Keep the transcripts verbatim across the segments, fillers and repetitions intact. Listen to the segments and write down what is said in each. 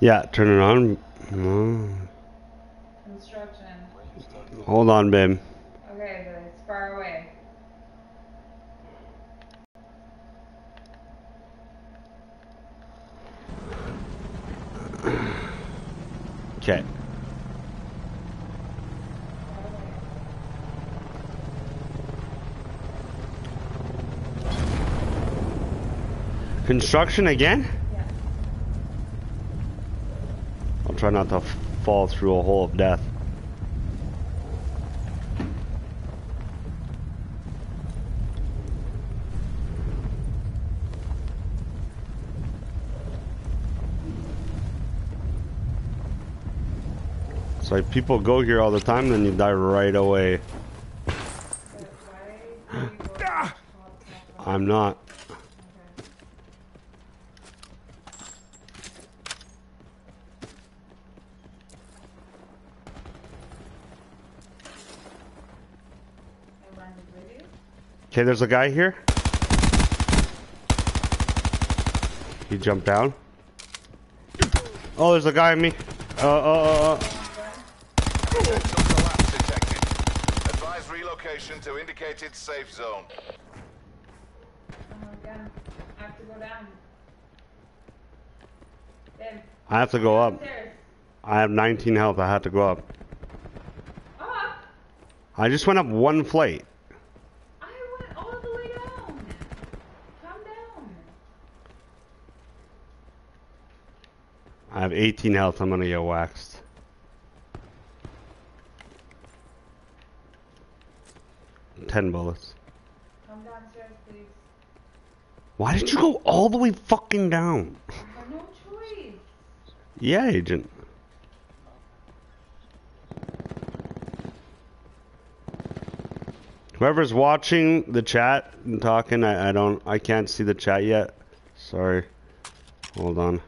Yeah, turn it on. No. Construction. Hold on, babe. Okay, but it's far away. Okay. Construction again? Yeah. I'll try not to fall through a hole of death. So if people go here all the time, then you die right away. I'm not. Okay, there's a guy here. He jumped down. Oh, there's a guy in me. Uh, uh, uh. Collapse detected. Advise relocation to indicated safe zone. I have to go down. I have to go up. I have nineteen health. I have to go up. Up? I just went up one flight. I went all the way down. Come down. I have eighteen health. I'm gonna get waxed. ten bullets. Come downstairs, please. Why did you go all the way fucking down? I have no choice. Yeah, agent. Whoever's watching the chat and talking, I, I don't, I can't see the chat yet. Sorry. Hold on.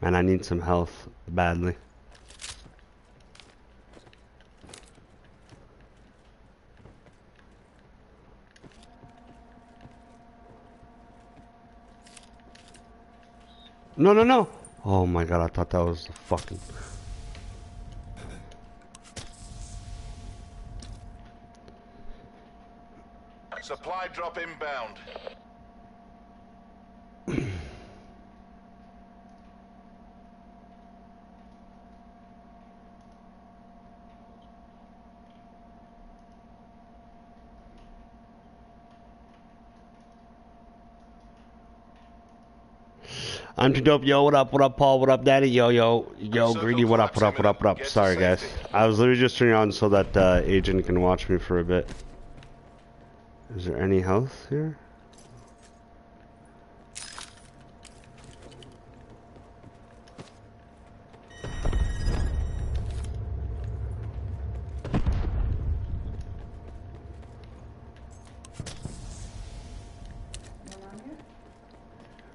Man, I need some health badly. No, no, no. Oh my god, I thought that was the fucking... Supply drop inbound. I'm too dope, yo, what up, what up, Paul, what up, daddy, yo, yo, yo, greedy, what up, what up, what up, what up, sorry guys. I was literally just turning on so that uh, agent can watch me for a bit. Is there any health here?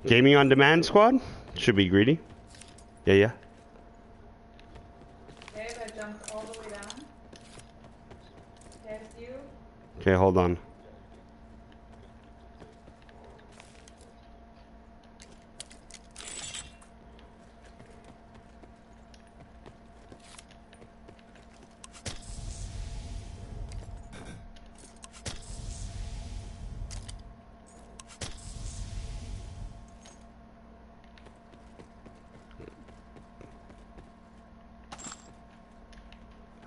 Gaming on Demand squad? Should be greedy. Yeah, yeah. Okay, I jumped all the way down. There's you. Okay, hold on.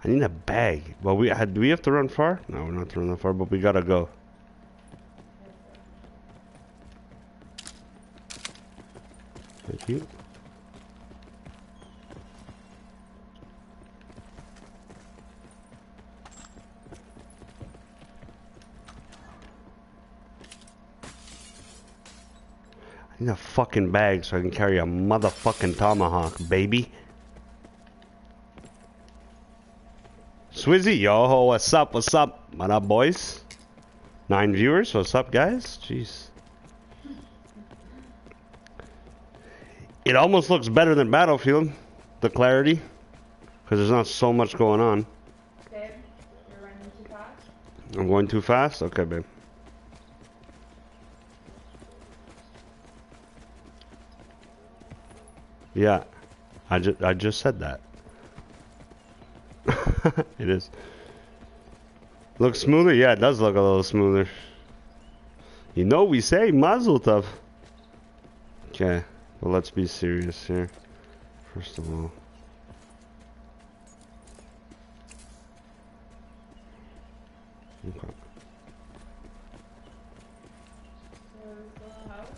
I need a bag. Well, we had. Do we have to run far? No, we're not to run that far, but we gotta go. Thank you. I need a fucking bag so I can carry a motherfucking tomahawk, baby. Swizzy, yo, what's up, what's up, what up, boys? Nine viewers, what's up, guys? Jeez. It almost looks better than Battlefield, the clarity, because there's not so much going on. Babe, you're running too fast? I'm going too fast? Okay, babe. Yeah, I just I just said that. It is. Looks smoother? Yeah, it does look a little smoother. You know we say Mazel Tov. Okay, well let's be serious here. First of all.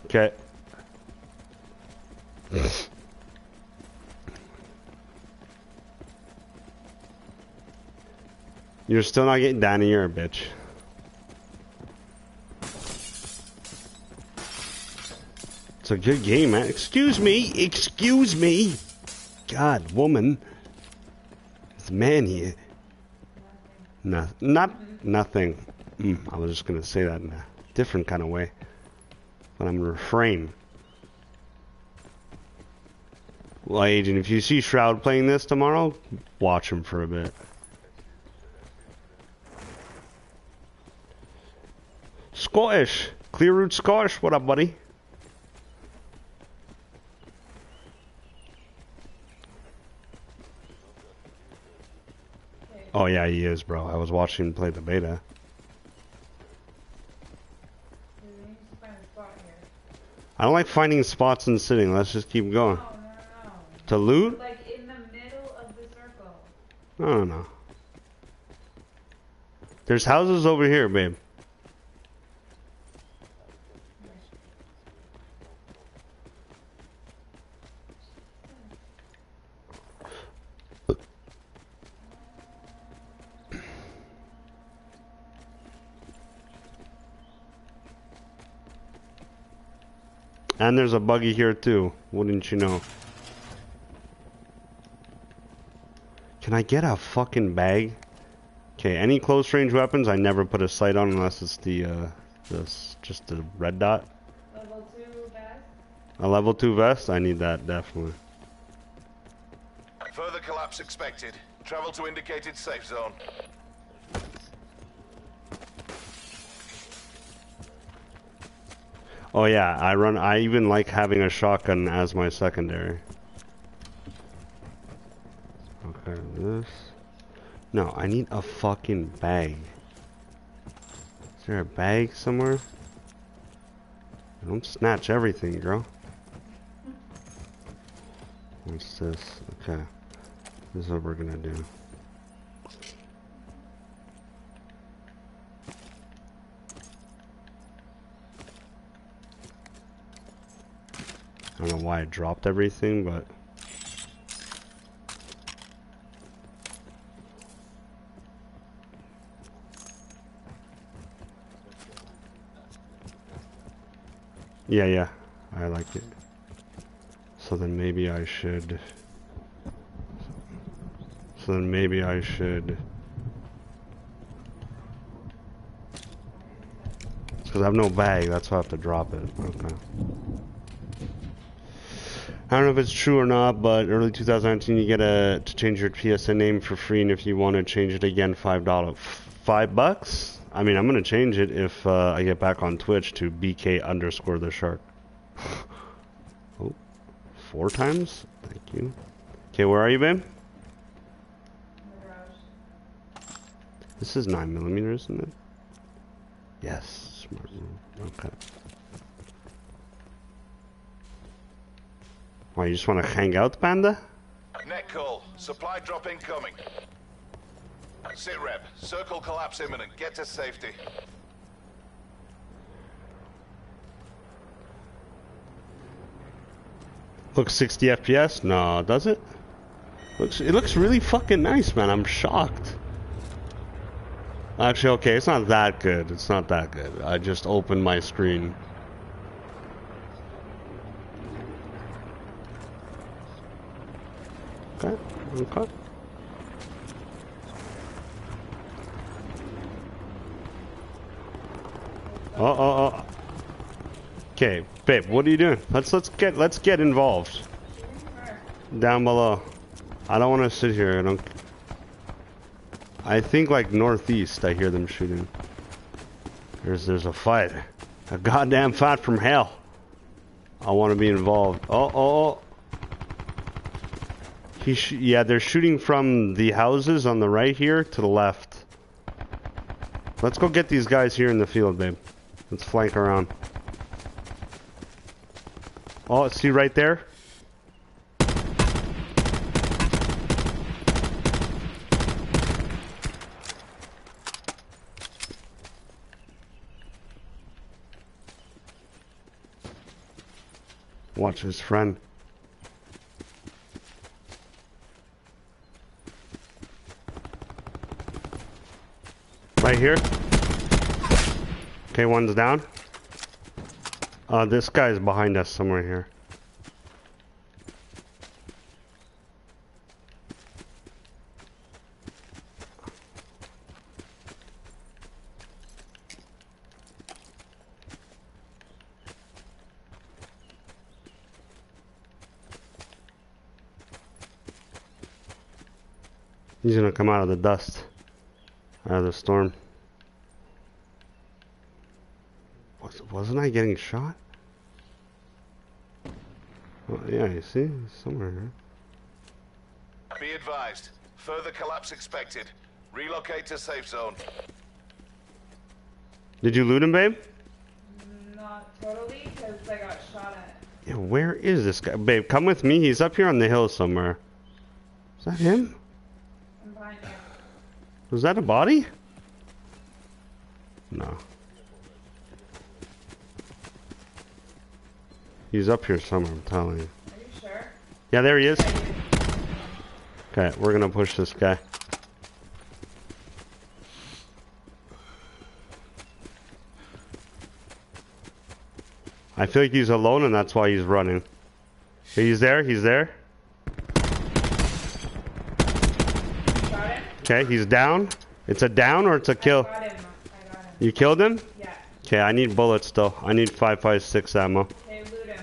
Okay. Okay. You're still not getting Danny, you're a bitch. It's a good game, man. Excuse me, excuse me. God, woman. It's a man here. No, not nothing. Mm, I was just gonna say that in a different kind of way, but I'm gonna refrain. Well, Agent, if you see Shroud playing this tomorrow, watch him for a bit. Scottish! Clear Root Scottish, what up, buddy? Oh yeah, he is, bro. I was watching him play the beta. I don't like finding spots and sitting. Let's just keep going. To loot? Like in the middle of the circle. No, no, no. There's houses over here, babe. And there's a buggy here too, wouldn't you know? Can I get a fucking bag? Okay, any close range weapons I never put a sight on unless it's the uh this just the red dot. Level two vest? A level two vest? I need that definitely. Further collapse expected. Travel to indicated safe zone. Oh yeah, I run I even like having a shotgun as my secondary. Okay, this. No, I need a fucking bag. Is there a bag somewhere? Don't snatch everything, girl. What's this? Okay. This is what we're gonna do. I don't know why I dropped everything, but... Yeah, yeah, I like it. So then maybe I should... So then maybe I should... It's because I have no bag, that's why I have to drop it. Okay. I don't know if it's true or not, but early two thousand nineteen you get a, to change your P S N name for free, and if you want to change it again, five dollars. Five bucks? I mean, I'm gonna change it if uh, I get back on Twitch to B K underscore the shark. Oh, four times? Thank you. Okay, where are you, babe? In the garage. This is nine millimeter, isn't it? Yes. Smart move. Okay. Why, you just want to hang out, Panda? Net call. Supply drop incoming. Sit rep. Circle collapse imminent. Get to safety. Looks sixty F P S? No, does it? Looks it looks really fucking nice, man. I'm shocked. Actually, okay, it's not that good. It's not that good. I just opened my screen. Okay, okay. Oh, oh, oh. Okay, babe, what are you doing? Let's let's get let's get involved. Down below. I don't want to sit here. I don't. I think like northeast. I hear them shooting. There's there's a fight. A goddamn fight from hell. I want to be involved. Oh, oh, oh. He sh yeah, they're shooting from the houses on the right here to the left. Let's go get these guys here in the field, babe. Let's flank around. Oh, see right there? Watch his friend. Right here. Okay, one's down. Uh, this guy's behind us somewhere here. He's gonna come out of the dust, out of the storm. Was, wasn't I getting shot? Well, yeah, you see, somewhere. Huh? Be advised, further collapse expected. Relocate to safe zone. Did you loot him, babe? Not totally, because I got shot at. Yeah, where is this guy, babe? Come with me. He's up here on the hill somewhere. Is that him? Was that a body? No. He's up here somewhere, I'm telling you. Are you sure? Yeah, there he is. Okay, we're gonna push this guy. I feel like he's alone and that's why he's running. He's there, he's there. Okay, he's down. It's a down or it's a kill? I got him. I got him. You killed him? Yeah. Okay, I need bullets though. I need five five six ammo. Okay, loot him.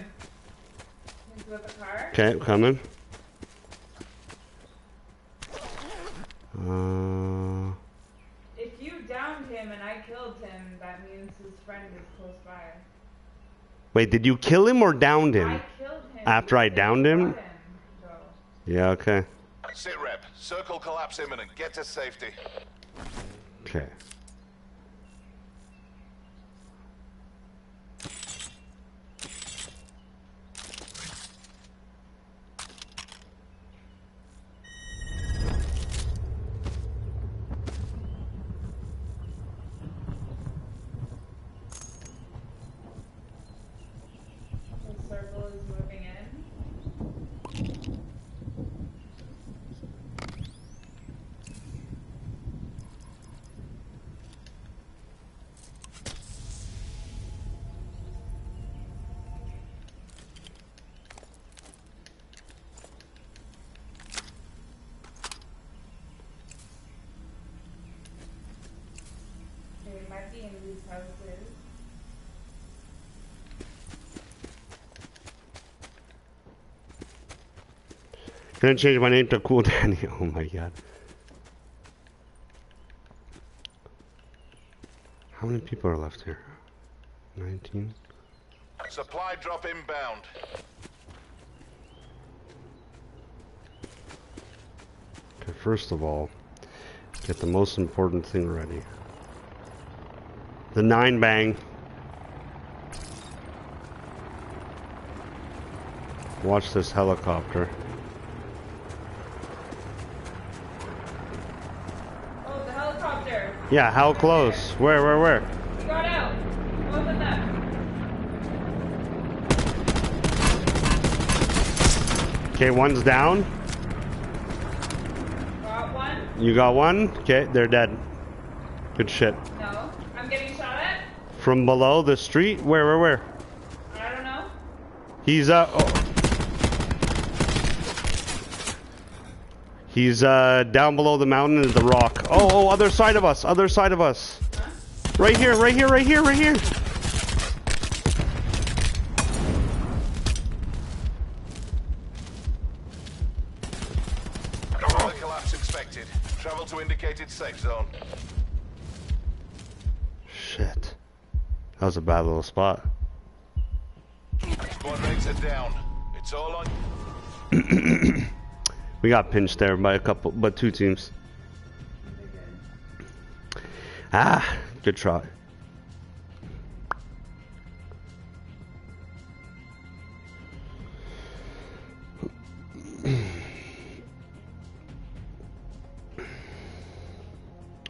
He's with the car. Okay, coming. Uh... If you downed him and I killed him, that means his friend is close by. Wait, did you kill him or downed him? I killed him. After I downed him? him so. Yeah, okay. Sit rep. Circle collapse imminent. Get to safety. Okay. The circle is moving in. Gonna change my name to Cool Danny. Oh my god. How many people are left here? nineteen? Supply drop inbound. Okay, first of all, get the most important thing ready. The nine bang. Watch this helicopter. Oh, the helicopter. Yeah, how close? Where, where, where? We got out. What was that? Okay, one's down. Got one. You got one? Okay, they're dead. Good shit. No. I'm getting shot at? From below the street? Where, where, where? I don't know. He's, uh... Oh. He's, uh, down below the mountain is the rock. Oh, oh, other side of us. Other side of us. Huh? Right here, right here, right here, right here. Another collapse expected. Travel to indicated safe zone. Shit. That was a bad little spot. Squad rates are down. It's all on We got pinched there by a couple, but two teams. Ah, good try.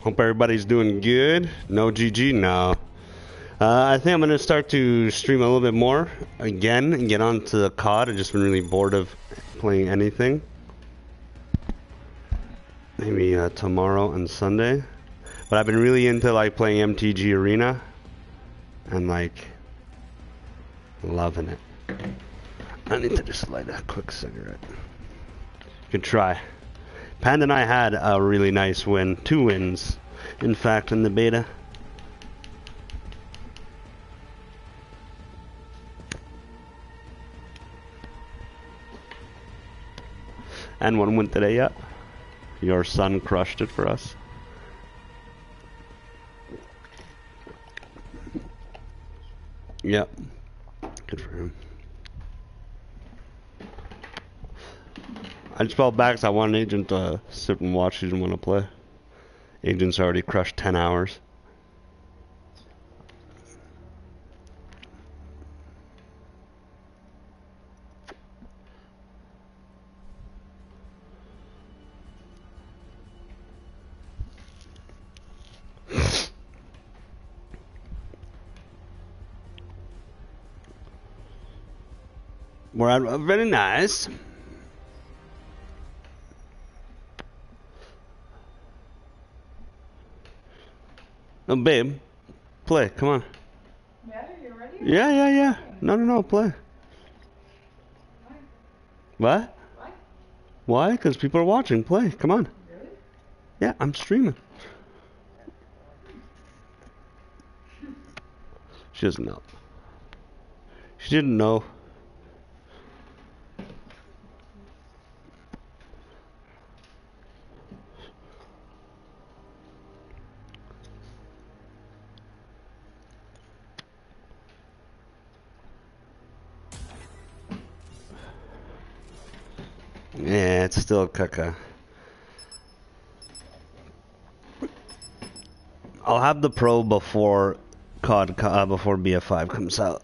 Hope everybody's doing good. No G G, no. Uh, I think I'm gonna start to stream a little bit more again and get onto the C O D. I've just been really bored of playing anything. Maybe uh, tomorrow and Sunday. But I've been really into like playing M T G Arena and like loving it. I need to just light a quick cigarette. Good try. Panda and I had a really nice win, two wins, in fact, in the beta. And one win today, yeah. Your son crushed it for us. Yep, yeah. Good for him. I just fell back because I want an agent to sit and watch. He didn't want to play. Agent's already crushed ten hours. Well, very nice. Oh, babe, play, come on. Yeah, you're ready? Yeah, yeah, yeah. No, no, no, play. Why? What? Why? Why? Because people are watching. Play, come on. Really? Yeah, I'm streaming. She doesn't know. She didn't know. Yeah, it's still caca. I'll have the pro before C O D uh, before B F five comes out.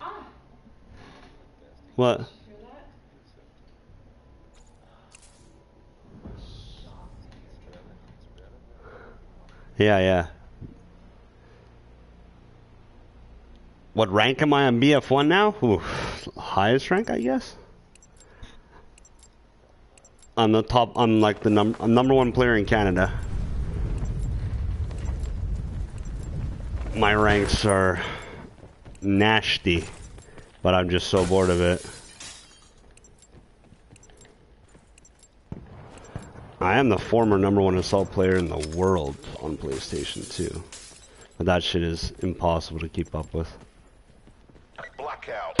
Ah. What? Did you hear that? Yeah, yeah. What rank am I on B F one now? Ooh, highest rank, I guess. I'm the top, I'm like the num I'm number one player in Canada. My ranks are nasty, but I'm just so bored of it. I am the former number one assault player in the world on PlayStation two. But that shit is impossible to keep up with. Blackout.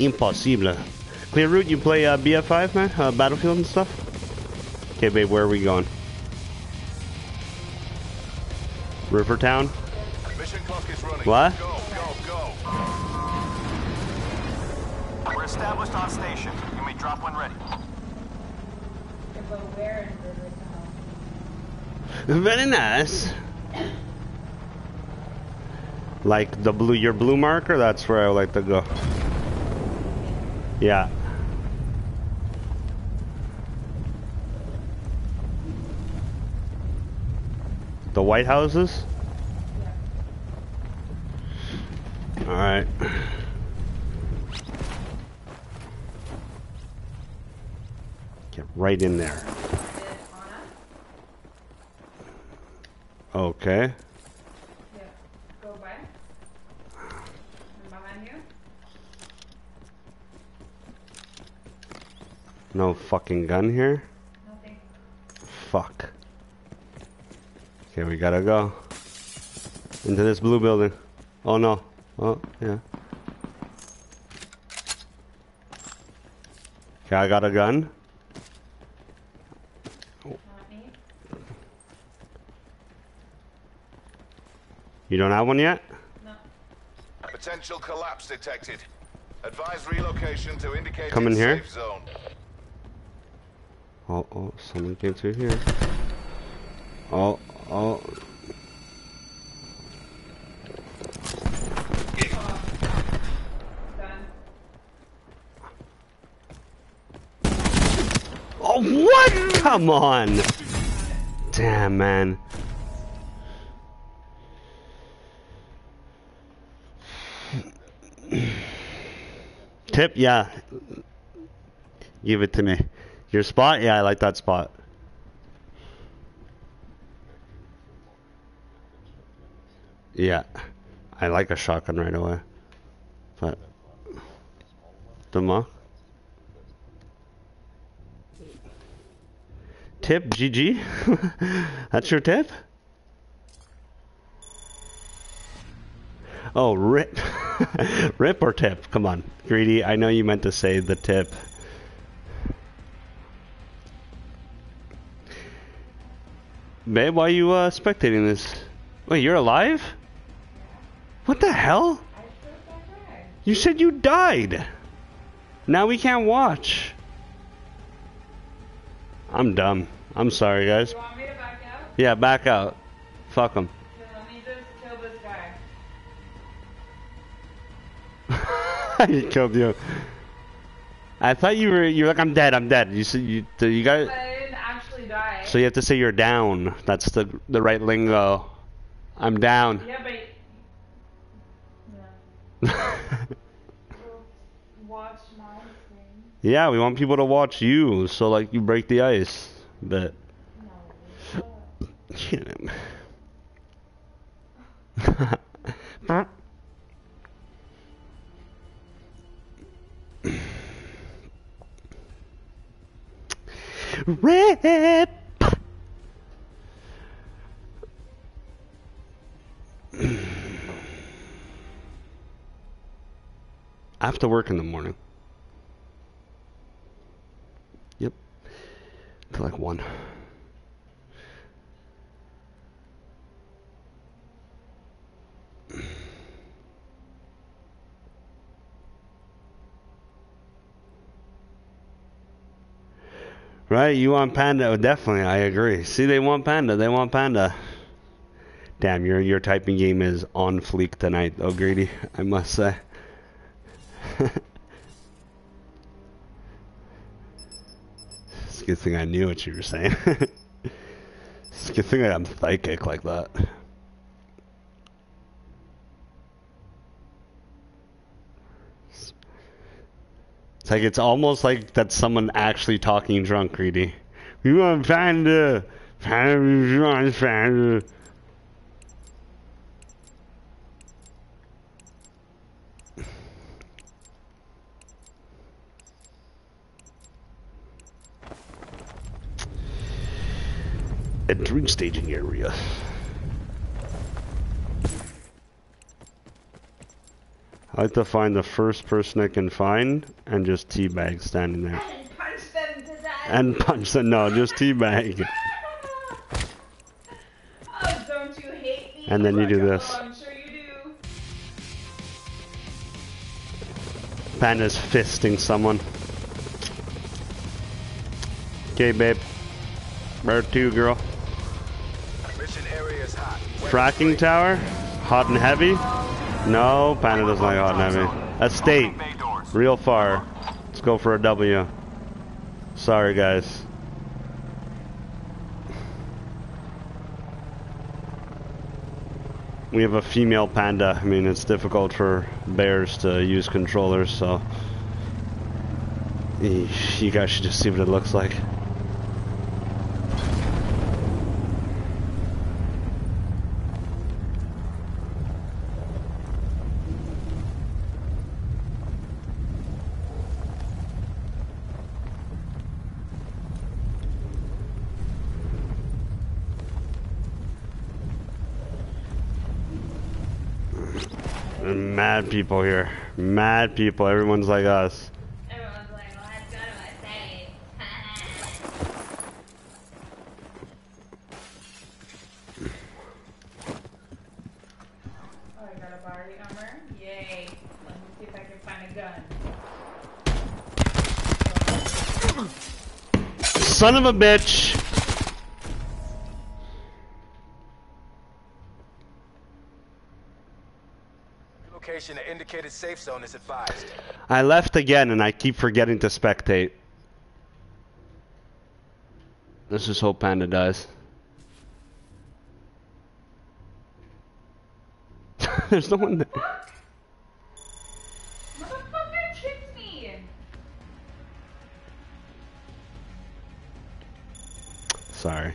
Impossible. Clear route, you play uh, B F five, man? Uh, Battlefield and stuff? Okay, babe, where are we going? Rivertown? Mission clock is running. What? Go, go, go. We're established on station. You may drop when ready. But where in Rivertown? Very nice. Like the blue, your blue marker? That's where I would like to go. Yeah. The White Houses? Yeah. Alright. Get right in there. Okay. Yeah. Go away. I'm behind you. No fucking gun here? Nothing. Fuck. Okay, we gotta go into this blue building. Oh no. Oh, yeah. Okay, I got a gun. Not me. You don't have one yet? No. Potential collapse detected. Advise relocation to indicate safe zone. Come in here. Oh, oh, someone came through here. Oh, oh. Oh, what? Come on! Damn, man. Tip, yeah. Give it to me. Your spot? Yeah, I like that spot. Yeah. I like a shotgun right away. But the mock. Tip, G G. That's your tip? Oh, rip. Rip or tip? Come on. Greedy, I know you meant to say the tip. Babe, why are you uh, spectating this? Wait, you're alive? What the hell? You said you died. Now we can't watch. I'm dumb. I'm sorry, guys. You want me to back out? Yeah, back out. Fuck him. So let me just kill this guy. He killed you. I thought you were. You're like, I'm dead. I'm dead. You said you. You guys. Die. So you have to say you're down. That's the the right lingo. I'm down. Yeah, but yeah. We'll watch my thing. Yeah, we want people to watch you, so like you break the ice. But no, but... RIP! I have to work in the morning. Yep. To like one. Right, you want panda? Oh, definitely, I agree. See, they want panda. They want panda. Damn, your your typing game is on fleek tonight. Oh, Greedy, I must say. It's a good thing I knew what you were saying. It's a good thing I'm psychic like that. It's like, it's almost like that's someone actually talking drunk, Greedy. We want panda! Panda, we want panda! Entering staging area. I like to find the first person I can find and just teabag standing there. And punch them to death. And punch them. No, just teabag. Oh, don't you hate me? And then you do this. Oh, I'm sure you do. Panda's fisting someone. Okay, babe. Where to, girl? Mission area is hot. Fracking tower? Hot and heavy? No, Panda doesn't like hot and heavy. Estate. Real far. Let's go for a W. Sorry, guys. We have a female panda. I mean, it's difficult for bears to use controllers, so... You guys should just see what it looks like. Mad people here. Mad people. Everyone's like us. Everyone's like, well, let's go to Oh, I got a body armor. Yay. Let me see if I can find a gun. son of a bitch. Location to indicated safe zone is advised. I left again and I keep forgetting to spectate. Let's just hope Panda dies. There's no one there. What? Motherfucker kicked me. Sorry.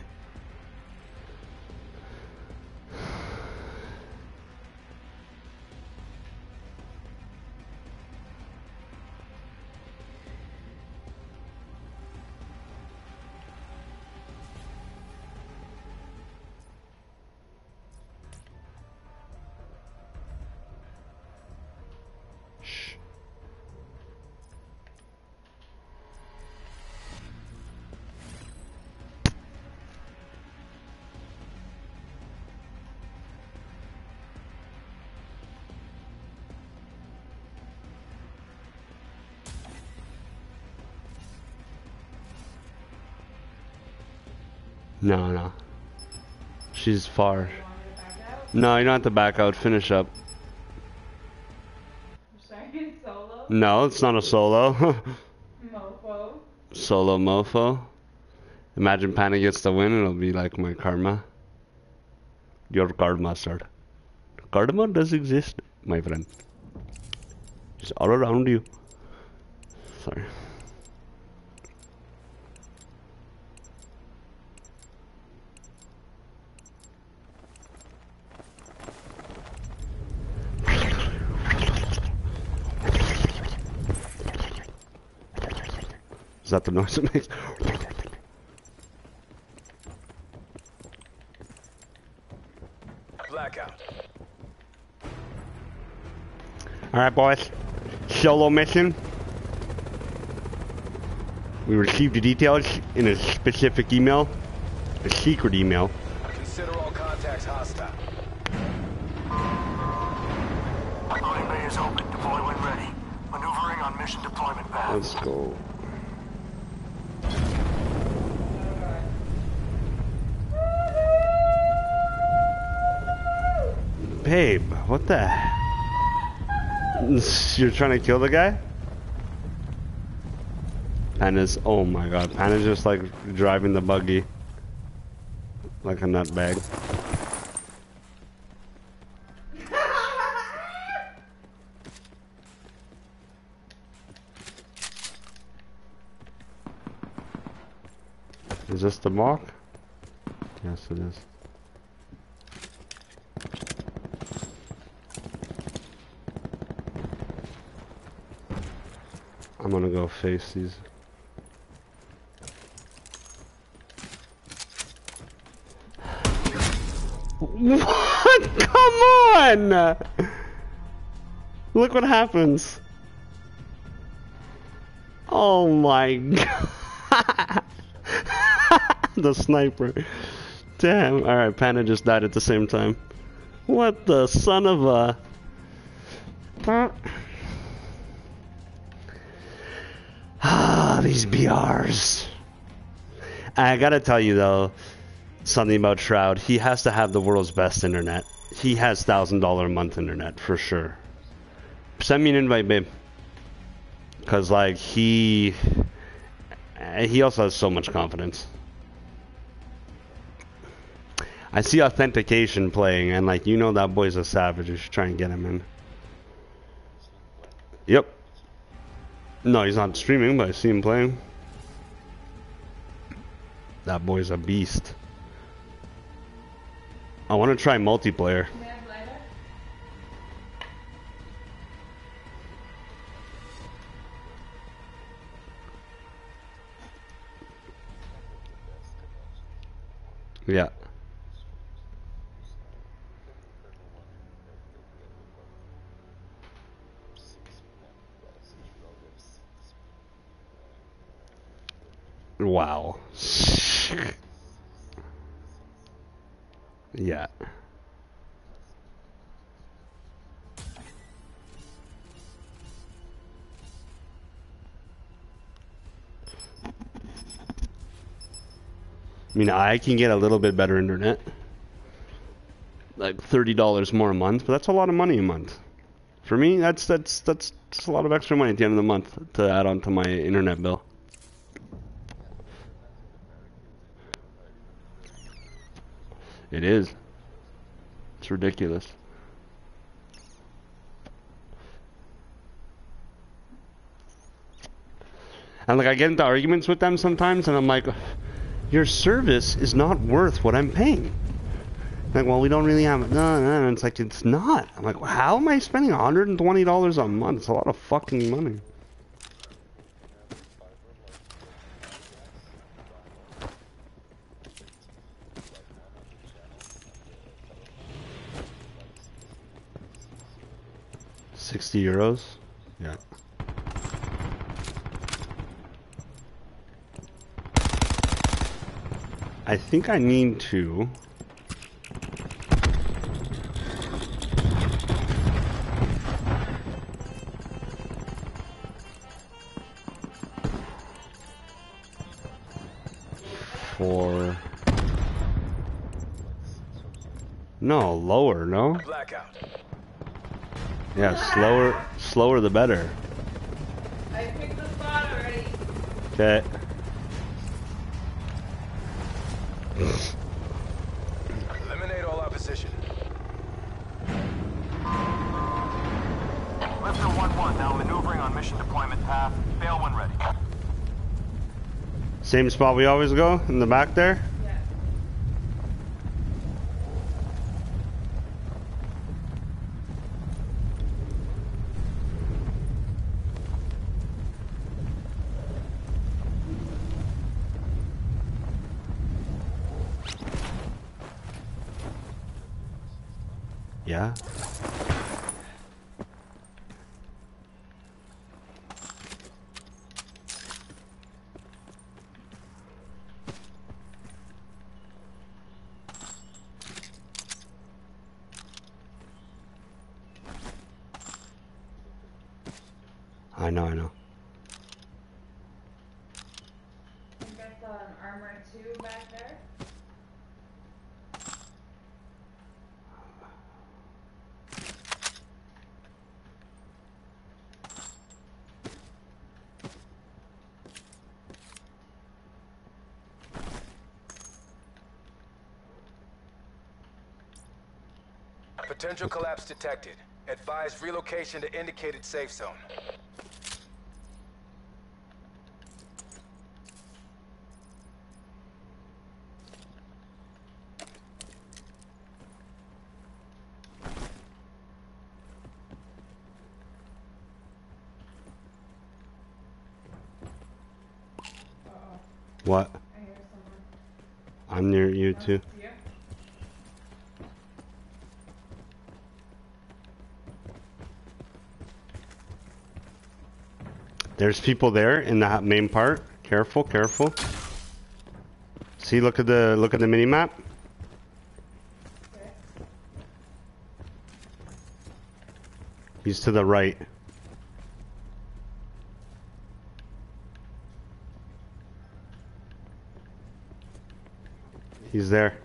No, no. She's far. You no, you don't have to back out. Finish up. I'm sorry, it's solo? No, it's not a solo. Mofo. Solo mofo. Imagine Panda gets the win, it'll be like my karma. Your karma, sir. Karma does exist, my friend. It's all around you. Sorry. Is that the noise it makes? Blackout. Alright, boys. Solo mission. We received the details in a specific email. A secret email. Consider all contacts hostile. Deployment bay is open. Deploy when ready. Maneuvering on mission deployment path. Let's go. Babe, what the? You're trying to kill the guy? Panda's, oh my god, Panda's just like driving the buggy. Like a nutbag. Is this the mark? Yes, it is. I'm gonna go face these. What? Come on! Look what happens. Oh my god. The sniper. Damn. Alright, Panda just died at the same time. What the son of a... These B Rs. I gotta tell you though, something about Shroud. He has to have the world's best internet. He has thousand dollar a month internet for sure. Send me an invite, babe. Cause like he, he also has so much confidence. I see authentication playing, and like you know that boy's a savage. You should try and get him in. Yep. No, he's not streaming, but I see him playing. That boy's a beast. I want to try multiplayer. Yeah. Wow. Yeah. I mean, I can get a little bit better internet. Like thirty dollars more a month, but that's a lot of money a month. For me, that's that's that's, that's a lot of extra money at the end of the month to add on to my internet bill. It is. It's ridiculous. And like, I get into arguments with them sometimes, and I'm like, your service is not worth what I'm paying. Like, well, we don't really have it. No, no, no. It's like, it's not. I'm like, well, how am I spending one hundred twenty dollars a month? It's a lot of fucking money. sixty euros? Yeah. I think I need to for no lower, no blackout. Yeah, slower, slower the better. I picked the spot already. Okay. Eliminate all opposition. Lifter one one now maneuvering on mission deployment path. Fail when ready. Same spot we always go? In the back there? Yeah. Yeah. I know, I know. I think that's on armor two back there. Potential collapse detected. Advise relocation to indicated safe zone. Uh-oh. What? I hear someone. I'm near you too. There's people there in the main part. Careful, careful. See, look at the look at the mini map. He's to the right. He's there.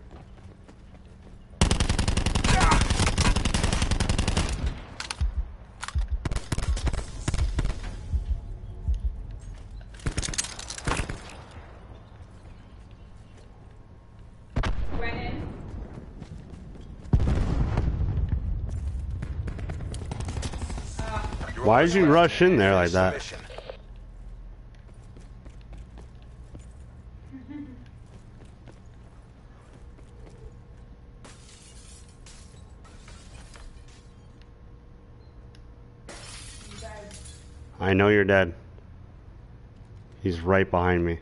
Why did you rush in there like that? I know you're dead. He's right behind me.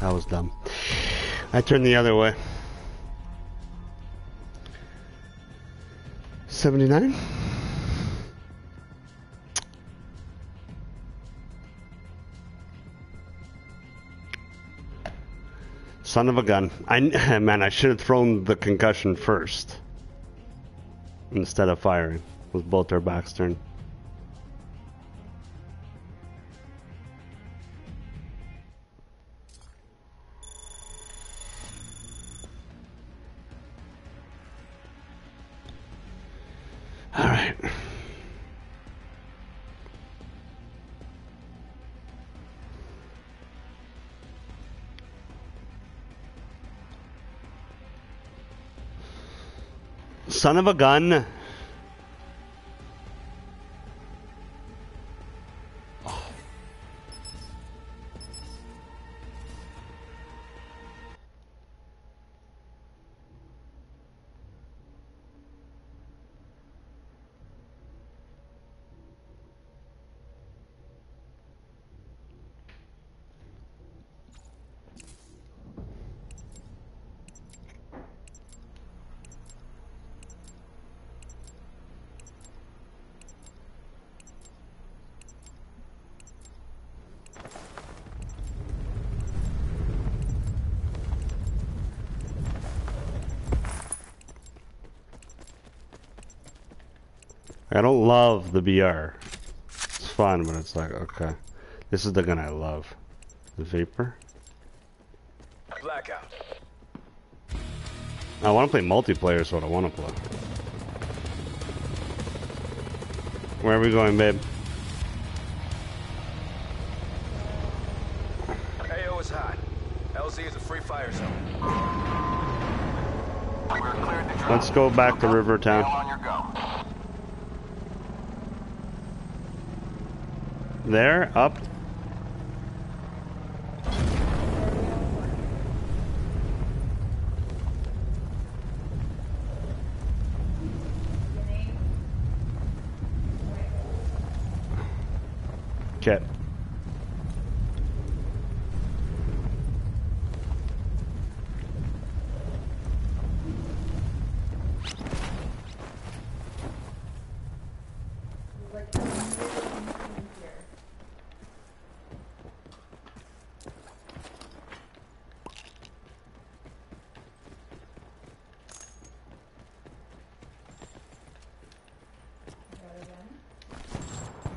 That was dumb. I turned the other way. seventy-nine? Son of a gun. I, man, I should have thrown the concussion first. instead of firing with both their backs turned. Son of a gun. Oh. I don't love the B R. It's fun, but it's like, okay. This is the gun I love. The Vapor. Blackout. I want to play multiplayer, so I want to play. Where are we going, babe? A O is hot. L Z is a free fire zone. We're cleared to drop. Let's go back to Rivertown. There, up. Okay.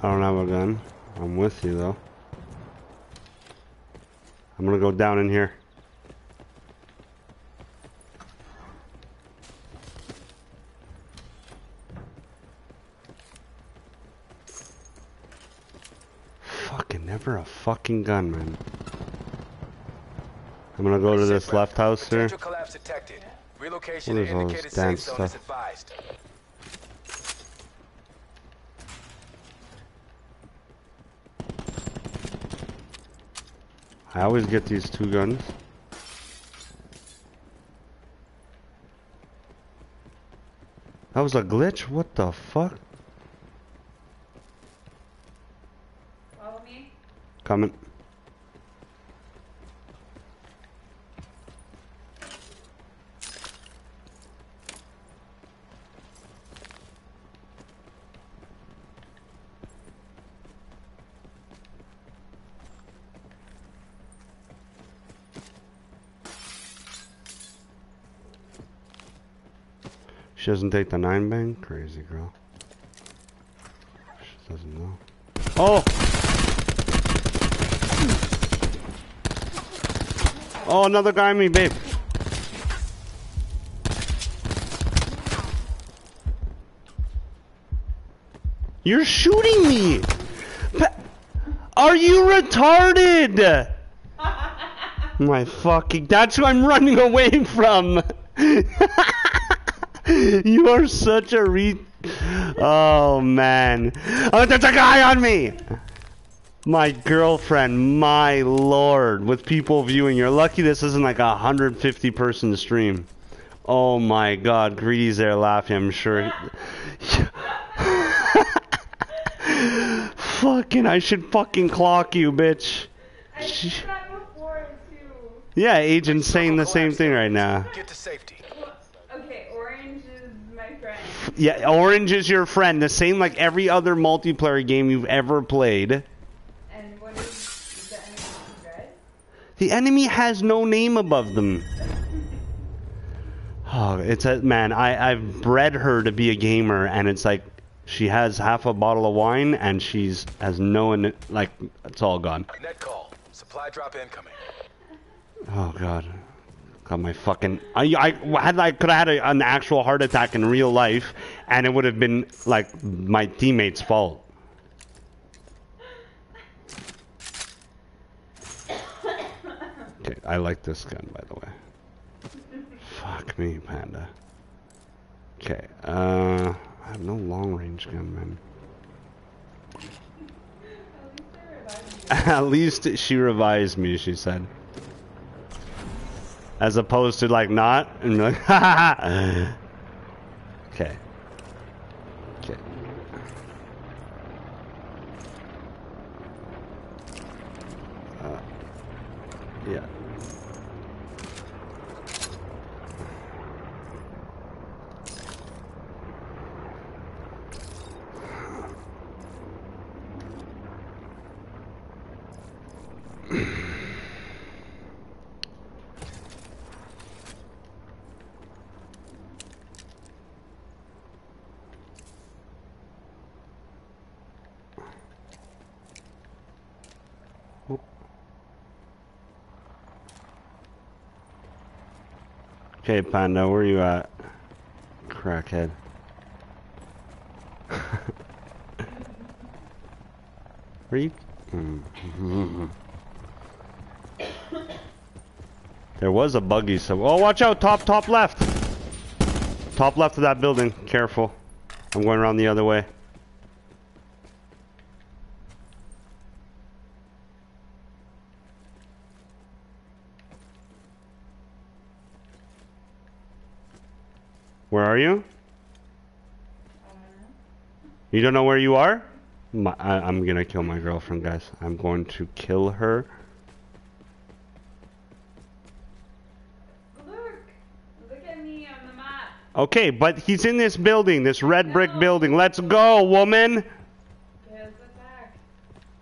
I don't have a gun. I'm with you though. I'm gonna go down in here. Fucking never a fucking gun, man. I'm gonna go to this left house here. Relocation to indicated safe zone is advised. I always get these two guns. That was a glitch? What the fuck? Follow me. Coming. She doesn't take the nine bang? Crazy girl. She doesn't know. Oh! Oh, another guy on me, babe. You're shooting me! Pa- Are you retarded? My fucking... That's who I'm running away from! You are such a re... Oh, man. Oh, there's a guy on me! My girlfriend, my lord, with people viewing. You're lucky this isn't like a one hundred fifty person stream. Oh, my God. Greedy's there laughing, I'm sure. Fucking, I should fucking clock you, bitch. I did that before, too. Yeah, Agent's saying the same thing right now. Get to safety. Yeah, Orange is your friend. The same like every other multiplayer game you've ever played. And what is, is the enemy red? The enemy has no name above them. oh, it's a man. I I've bred her to be a gamer, and it's like she has half a bottle of wine, and she's has no one. Like it's all gone. Net call. Supply drop incoming. Oh god, got my fucking. I I had like could have had a, an actual heart attack in real life, and it would have been like my teammate's fault. Okay, I like this gun, by the way. Fuck me, Panda. Okay, uh, I have no long-range gun, man. At least she revives me, she said. As opposed to, like, not, and like, ha ha ha! Okay. Okay. Uh, yeah. Okay, Pando, where you at? Crackhead. Where you? Mm-hmm. There was a buggy somewhere. Oh, watch out! Top, top left! Top left of that building. Careful. I'm going around the other way. Where are you? You don't know where you are? My, I, I'm gonna kill my girlfriend, guys. I'm going to kill her. Look! Look at me on the map. Okay, but he's in this building, this red brick no. building. Let's go, woman! Yes, attack.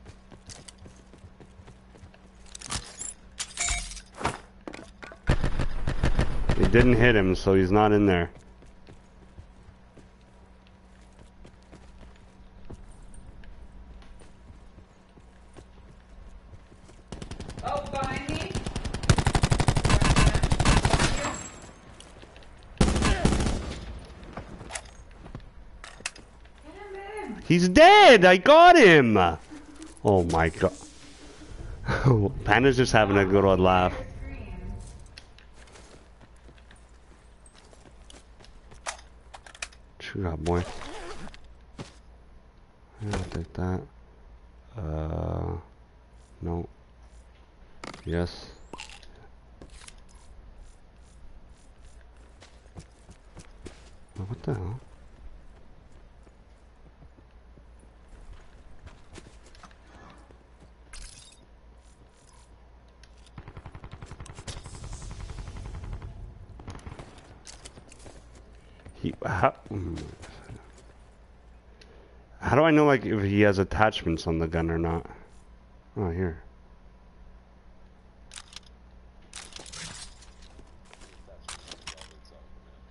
It didn't hit him, so he's not in there. He's dead! I got him! Oh my god. Panda's just having a good old laugh. Shoot up, boy. I'll take that. Uh. No. Yes. What the hell? How, how do I know like if he has attachments on the gun or not? Oh, here.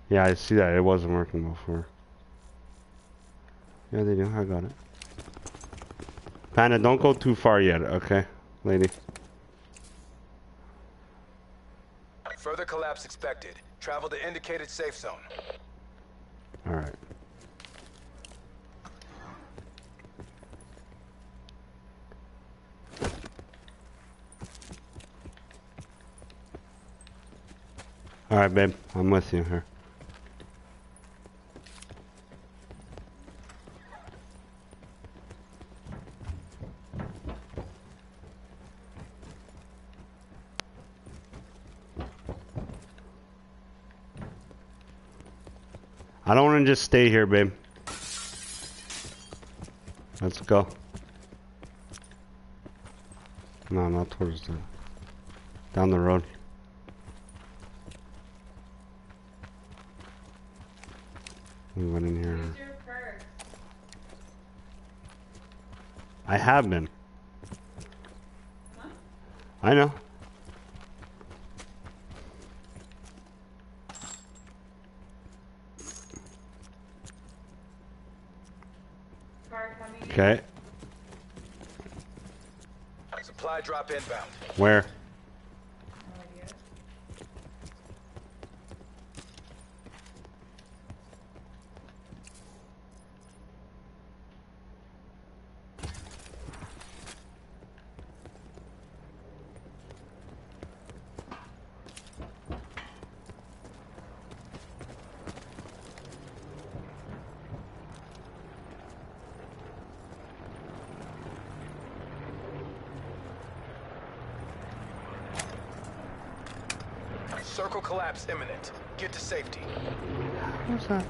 Yeah, I see that. It wasn't working before. Yeah, they do. I got it. Panda, don't go too far yet, okay, lady? Further collapse expected. Travel to indicated safe zone. All right. All right, babe. I'm with you here. I don't want to just stay here, babe. Let's go. No, not towards the... Down the road. We went in here. Where's your purse? I have been. Huh? I know. car coming in. Okay. Supply drop inbound. Where? No idea. Circle collapse imminent. Get to safety. What's that?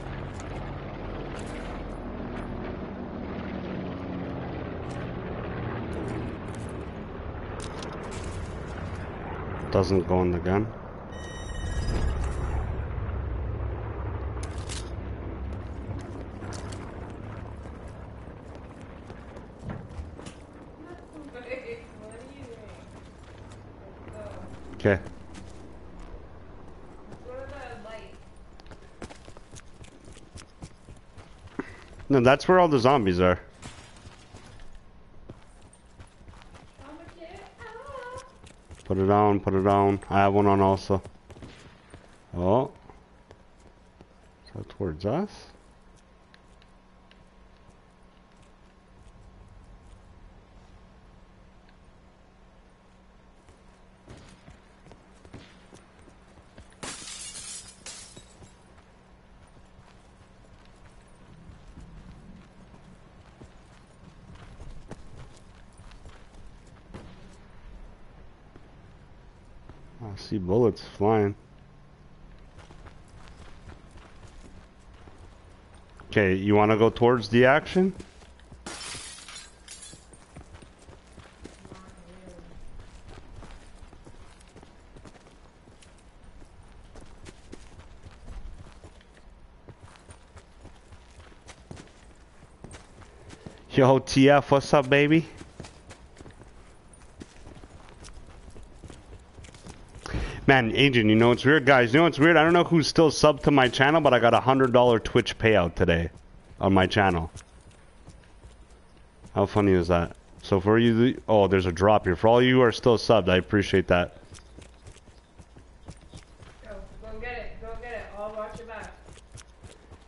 Doesn't go in the gun. Okay. No, that's where all the zombies are. Put it on, put it on. I have one on also. Oh. Is that towards us? I see bullets flying. Okay, you want to go towards the action? Yo, T F, what's up, baby? Man, Agent, you know it's weird, guys. You know it's weird. I don't know who's still subbed to my channel, but I got a hundred dollar Twitch payout today on my channel. How funny is that? So for you, oh, there's a drop here. For all you who are still subbed, I appreciate that. Go, go get it, go get it. I'll watch your back.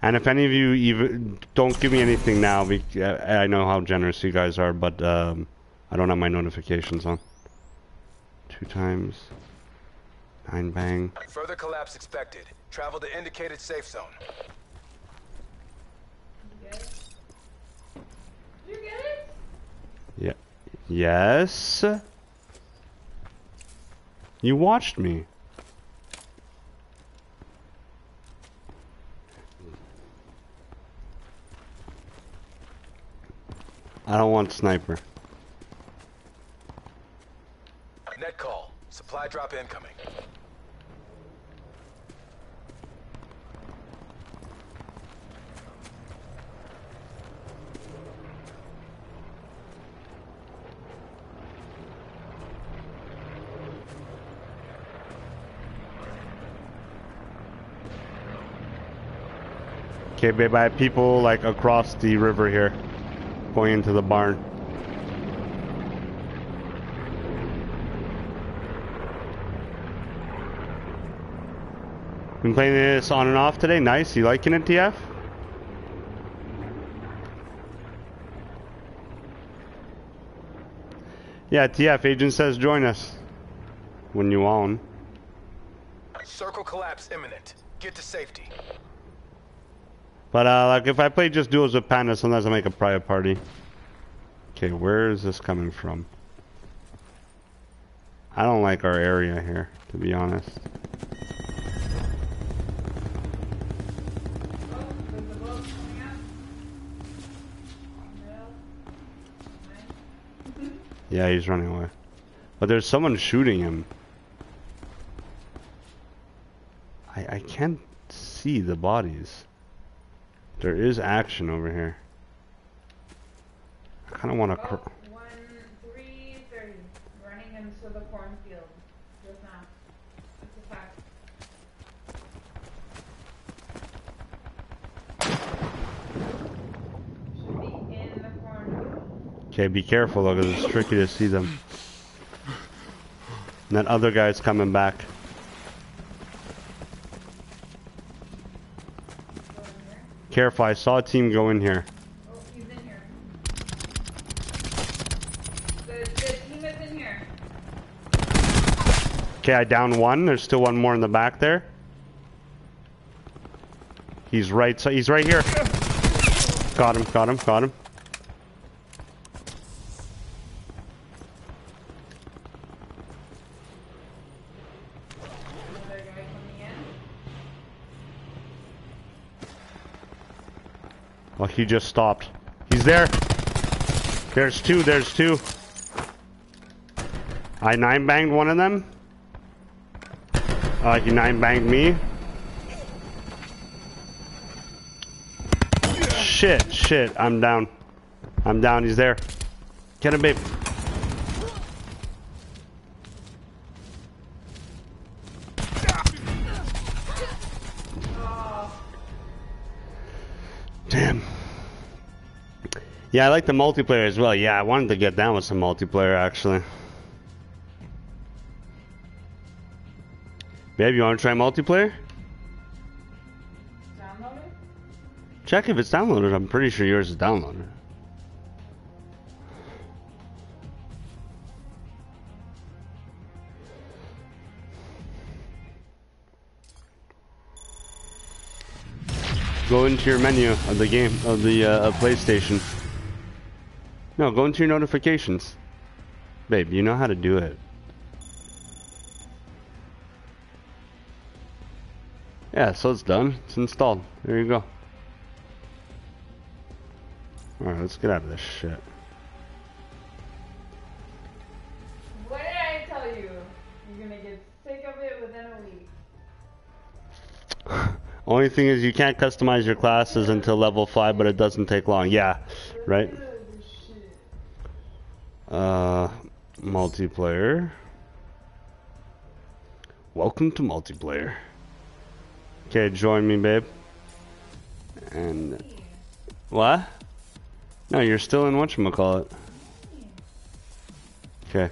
And if any of you even don't give me anything now, I know how generous you guys are, but um, I don't have my notifications on. Two times. Nine bang. Further collapse expected. Travel to indicated safe zone. You get it? You get it? Yeah. Yes. You watched me. I don't want sniper. Net call. Supply drop incoming. Okay, babe, I have people like across the river here going into the barn. Been playing this on and off today. Nice. You liking it, T F? Yeah, T F, Agent says join us when you on. Circle collapse imminent. Get to safety. But, uh, like, if I play just duos with Panda, sometimes I make a private party. Okay, where is this coming from? I don't like our area here, to be honest. Yeah, he's running away. But there's someone shooting him. I, I can't see the bodies. There is action over here. I kind of want to. Cr one three thirty, running into the cornfield. Just now. It's a fact. Should be in the Okay, be careful though, because it's tricky to see them. And that other guy's coming back. Careful, I saw a team go in here. Oh, he's in here. The, the team is in here. Okay, I downed one. There's still one more in the back there. He's right, so he's right here. Got him, got him, got him. Well, he just stopped. He's there. There's two, there's two. I nine banged one of them. Uh, he nine banged me. Shit, shit, I'm down. I'm down, he's there. Get him, babe. Damn. Yeah, I like the multiplayer as well. Yeah, I wanted to get down with some multiplayer, actually. Babe, you want to try multiplayer? Download it? Check if it's downloaded. I'm pretty sure yours is downloaded. Go into your menu of the game, of the uh, of PlayStation. No, go into your notifications. Babe, you know how to do it. Yeah, so it's done. It's installed. There you go. Alright, let's get out of this shit. What did I tell you? You're gonna get sick of it within a week. Only thing is you can't customize your classes until level five, but it doesn't take long. Yeah, right? Uh, multiplayer. Welcome to multiplayer. Okay, join me, babe. And... what? No, you're still in whatchamacallit. Okay.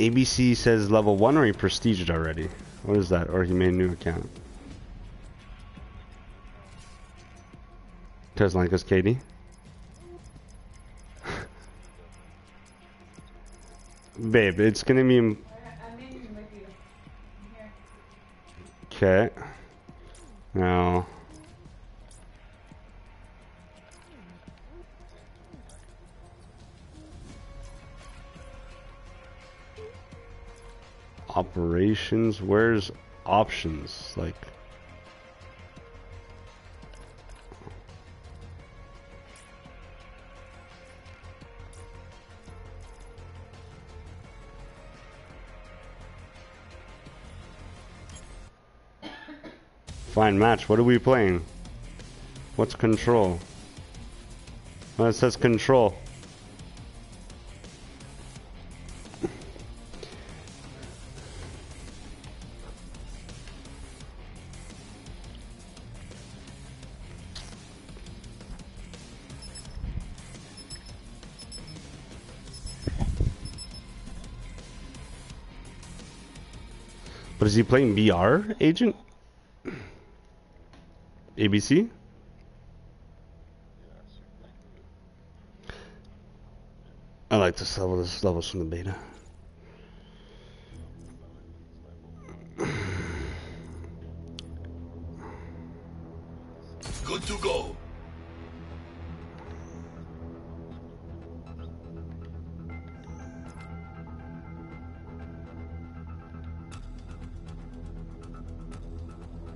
A B C says level one, or he prestiged already. What is that? Or he made a new account. Doesn't like us, Katie. Babe, it's gonna be. I'm in with you. Okay. Now. Operations, where's options? Like, find match. What are we playing? What's control? Well, it says control. But is he playing B R agent? A B C? I like this level. This level's from the beta. Good to go.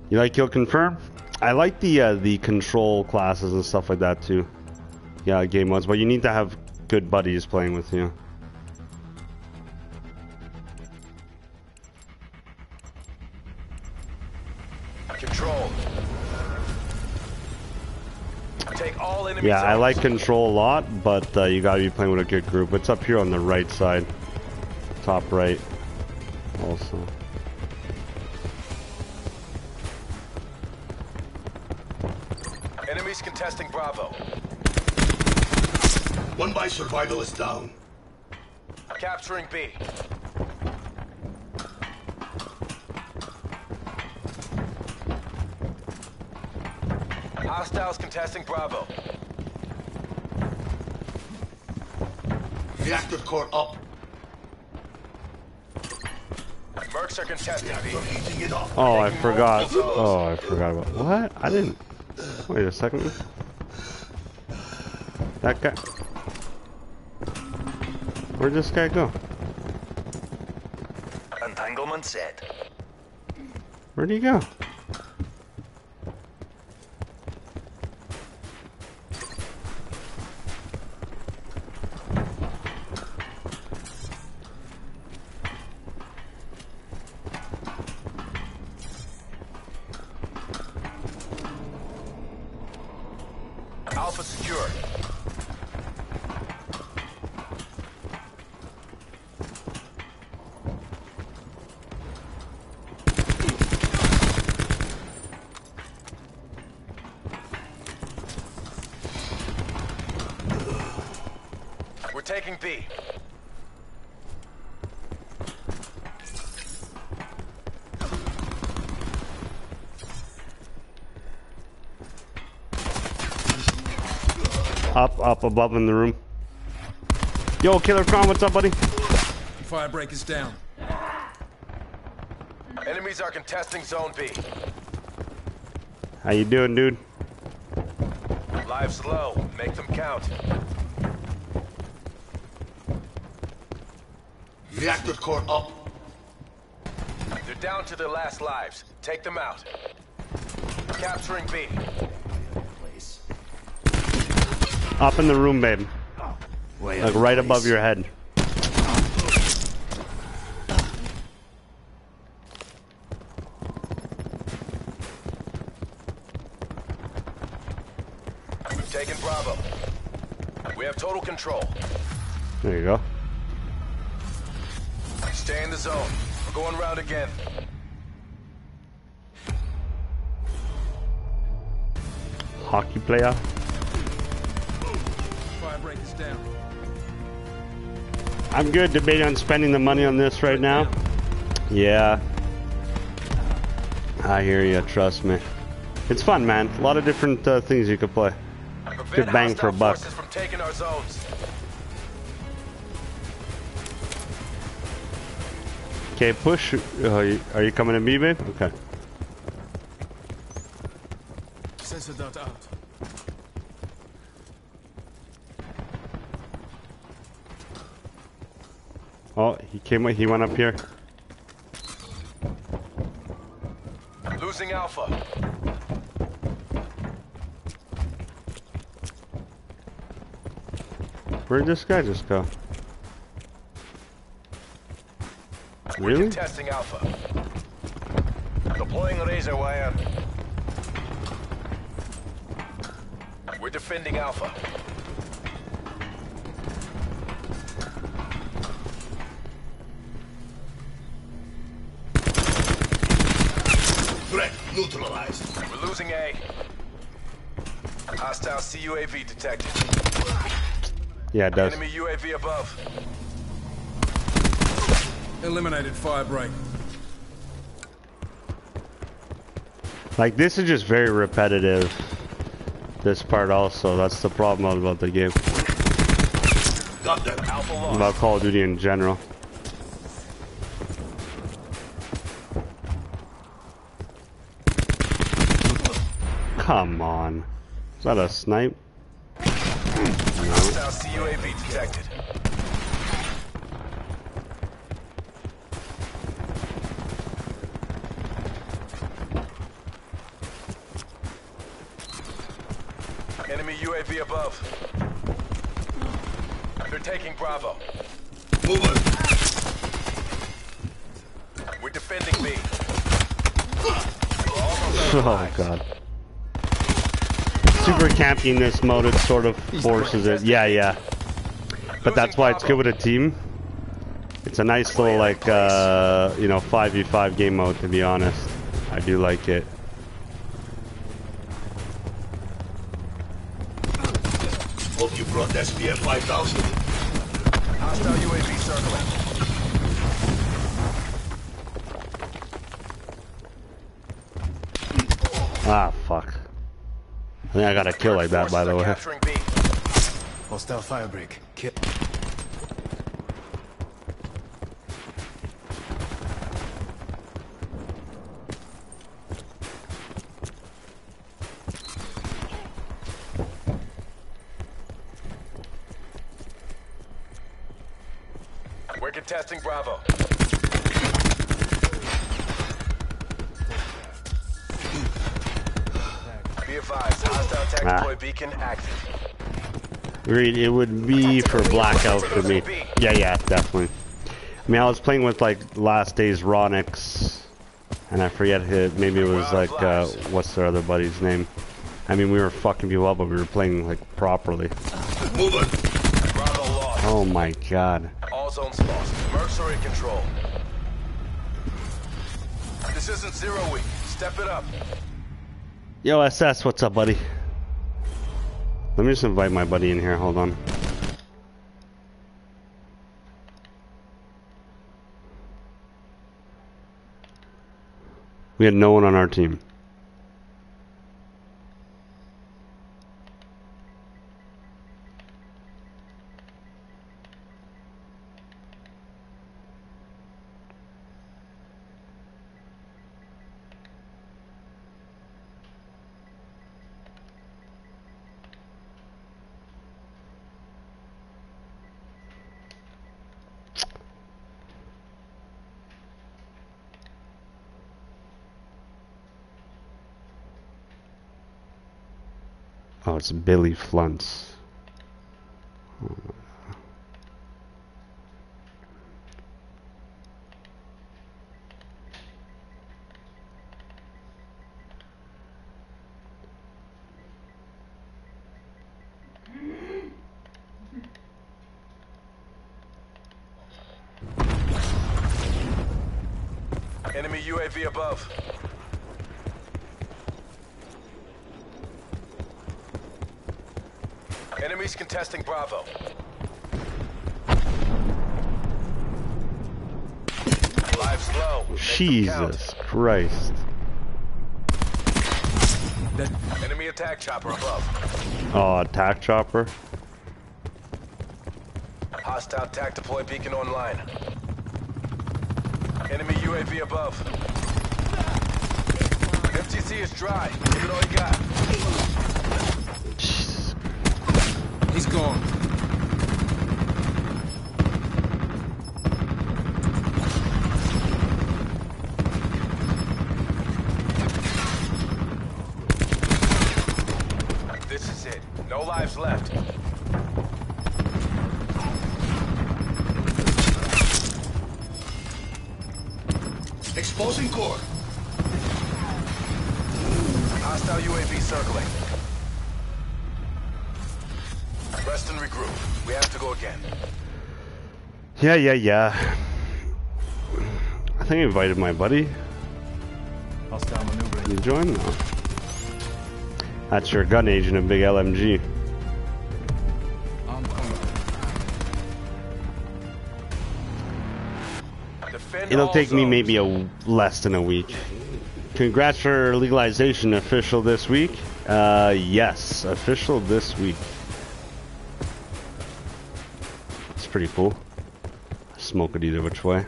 You like Kill Confirm? I like the uh, the control classes and stuff like that too. Yeah, game modes, but you need to have good buddies playing with you. Control. Take all enemy yeah, zones. I like control a lot, but uh, you gotta be playing with a good group. It's up here on the right side, top right, also. contesting Bravo. One by survival is down. Capturing B. Hostiles contesting Bravo. Reactor core up. Mercs are contesting B. Oh, I forgot. Oh, I forgot about what? I didn't. Wait a second. That guy. Where'd this guy go? Entanglement set. Where'd he go? Alpha secured. We're taking B. Up, up, above in the room. Yo, Killer Khan, what's up, buddy? Firebreak is down. Enemies are contesting Zone B. How you doing, dude? Lives low. Make them count. Reactor core up. They're down to their last lives. Take them out. Capturing B. Up in the room, babe. Like right above your head. We've taken Bravo. We have total control. There you go. Stay in the zone. We're going round again. Hockey player. Down. I'm good debating on spending the money on this right now. Yeah, I hear you. Trust me, it's fun, man. A lot of different uh, things you could play. Good bang for a buck. From taking our zones. Okay, push. Uh, are, you, are you coming to me, babe? Okay. Sensor dot out. Oh, he came with, he went up here. Losing Alpha. Where'd this guy just go? Really? Testing Alpha. Deploying laser wire. We're defending Alpha. Neutralized. We're losing A. Hostile C U A V detected. Yeah, it does. Enemy U A V above. Eliminated firebreak. Like, this is just very repetitive. This part also. That's the problem about the game. About Call of Duty in general. Come on. Is that a snipe? No. C U A V detected. Enemy U A V above. They're taking Bravo. Move on. We're defending B. Oh, God. Super camping this mode, it sort of forces it. Yeah, yeah. But that's why it's good with a team. It's a nice little, like, uh, you know, five v five game mode, to be honest. I do like it. S P at five thousand. Hostile U A V circling. Ah, fuck. I think I got a kill like that, by the way. Hostile firebreak. Kill. We're contesting Bravo. Be advised, hostile tech deploy beacon active. Reed, it would be for Blackout for me. Yeah, yeah, definitely. I mean, I was playing with, like, last day's Ronix, and I forget his, maybe it was, like, uh, what's their other buddy's name? I mean, we were fucking people up, but we were playing, like, properly. Move it. Bravo lost. Oh my god. All zones lost. Mercenary control. This isn't zero week. Step it up. Yo, S S, what's up, buddy? Let me just invite my buddy in here, hold on. We had no one on our team. Oh, it's Billy Flunts. Enemy U A V above. Enemies contesting Bravo. Lives low. Jesus Christ. Enemy attack chopper above. Oh, attack chopper. Hostile attack deploy beacon online. Enemy U A V above. F T C is dry. Give it all you got. He's gone. This is it. No lives left. Exposing core. Hostile U A V circling. Rest and regroup. We have to go again. Yeah, yeah, yeah. I think I invited my buddy. Hostile maneuvering. You join now. That's your gun agent, a big L M G. It'll take me maybe a less than a week. Congrats for legalization, official this week. Uh, yes, official this week. Pretty cool. Smoke it either which way.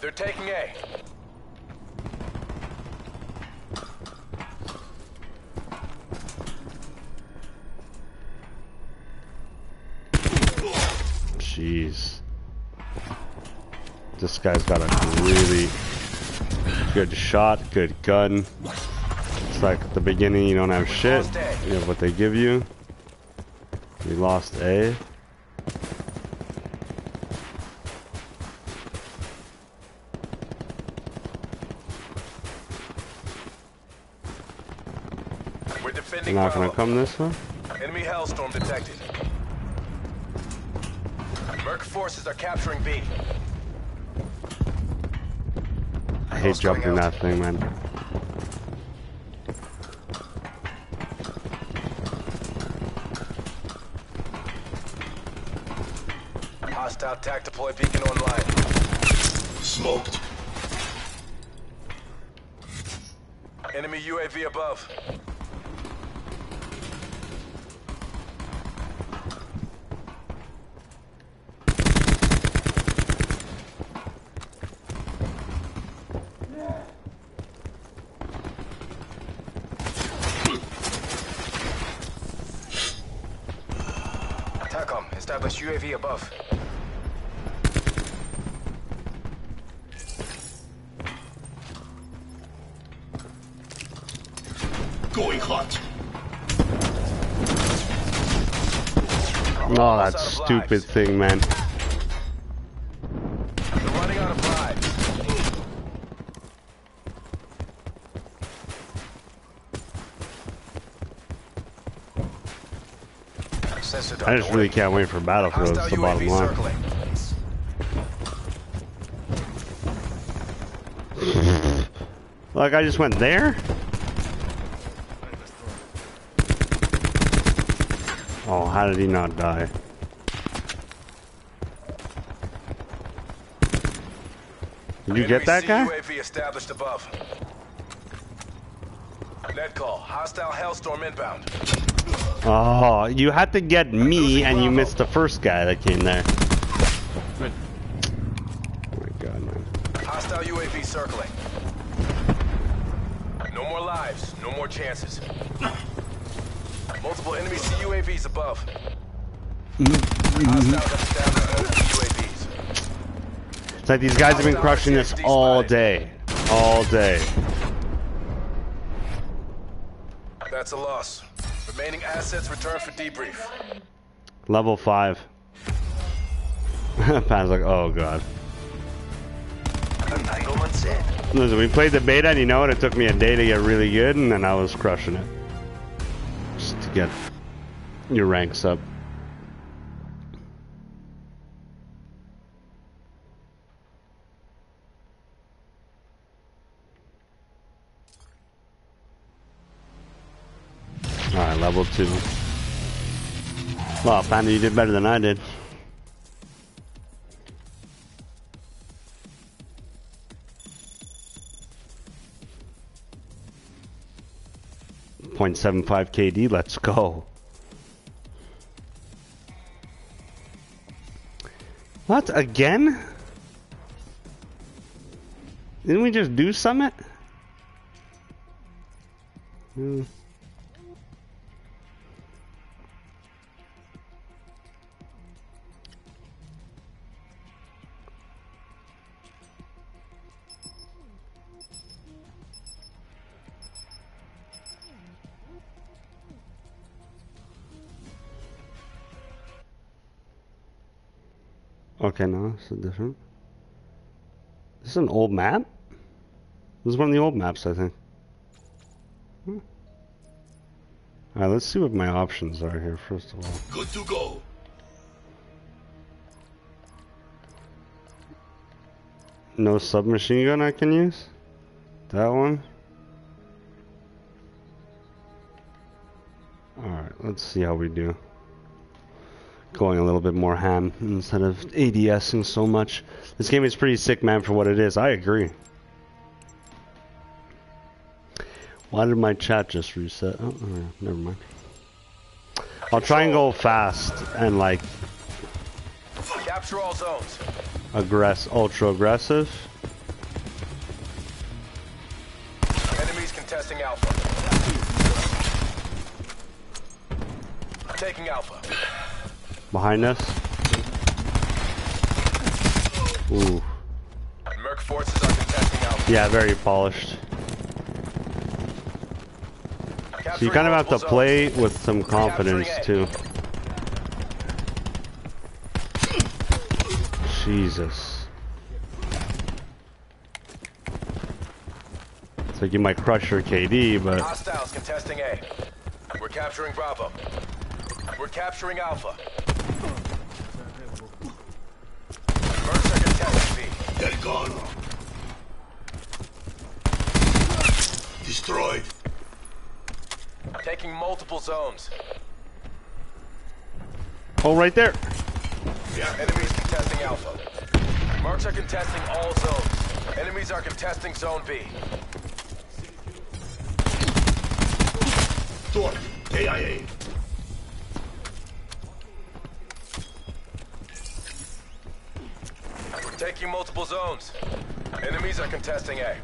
They're taking A. Jeez. This guy's got a really good shot, good gun. Like at the beginning, you don't have shit. You have what they give you. We lost A. We're defending. They're not gonna come this way. Enemy hellstorm detected. Merc forces are capturing B. I hate jumping that thing, man. Hostile tac deploy beacon online. Smoked. Enemy U A V above. TACOM, establish U A V above. Going hot. Oh, that stupid thing, man. I just really can't wait for Battlefield. That's the bottom line. Like, I just went there? Oh, how did he not die? Did you get that guy? U A V established above. Net call. Hostile Hellstorm inbound. Oh, you had to get me and you missed the first guy that came there. Good. Oh my god, man. Hostile U A V circling. No more lives, no more chances. Multiple enemy C U A Vs above. Mm-hmm. Hostile U A Vs. It's like these guys have been crushing this all day. All day. That's a loss. Remaining assets return for debrief. Level five. Pat's like, oh god. Listen, we played the beta, and you know what? It took me a day to get really good, and then I was crushing it. Just to get your ranks up. Alright, level two. Well, Panda, you did better than I did. zero point seven five K D, let's go. What, again? Didn't we just do Summit? Hmm. Okay, no, it's different. This is an old map? This is one of the old maps, I think. Hmm. Alright, let's see what my options are here, first of all. Good to go! No submachine gun I can use? That one? Alright, let's see how we do. Going a little bit more ham instead of ADSing so much. This game is pretty sick, man, for what it is. I agree. Why did my chat just reset? Oh, oh never mind. I'll try and go fast and like capture all zones. Aggress, ultra aggressive. Enemies contesting Alpha. Taking Alpha. Behind us. Ooh. Merc forces are contesting Alpha. Yeah, very polished. So you kind of have to play with some confidence too. Jesus. It's like you might crush your K D, but. Hostiles contesting A. We're capturing Bravo. We're capturing Alpha. They're gone. Destroyed. Taking multiple zones. Oh, right there. Yeah. Enemies contesting Alpha. Marks are contesting all zones. Enemies are contesting Zone B. Dork, K I A. We're taking multiple zones. Enemies are contesting A.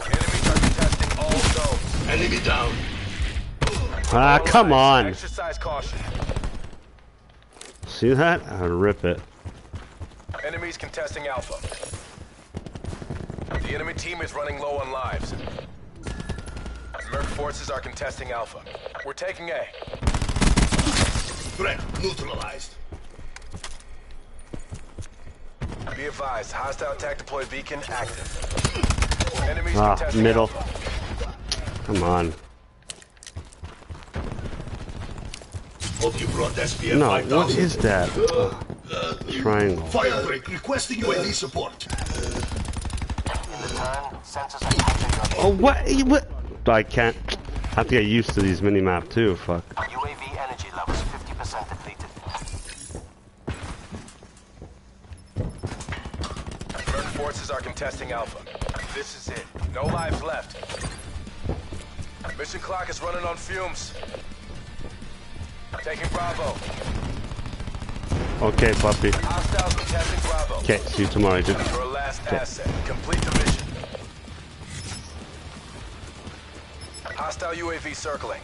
Enemies are contesting all zones. Enemy down. Ah, come on. Exercise caution. See that? I'll rip it. Enemies contesting Alpha. The enemy team is running low on lives. Merc forces are contesting Alpha. We're taking A. Threat neutralized. Be advised, hostile attack deploy beacon active. Enemies ah, contesting middle. Alpha. Come on. You brought no, five, what is that? Uh, uh, Triangle. Firebreak requesting U A V support. Oh, what? What? I can't. I have to get used to these minimap too. Fuck. U A V energy levels fifty percent depleted. Merc forces are contesting Alpha. This is it. No lives left. Mission clock is running on fumes. Taking Bravo. Okay, puppy. Hostiles contesting Bravo. Okay, see you tomorrow, dude. Your last okay. asset. Complete the mission. Hostile U A V circling.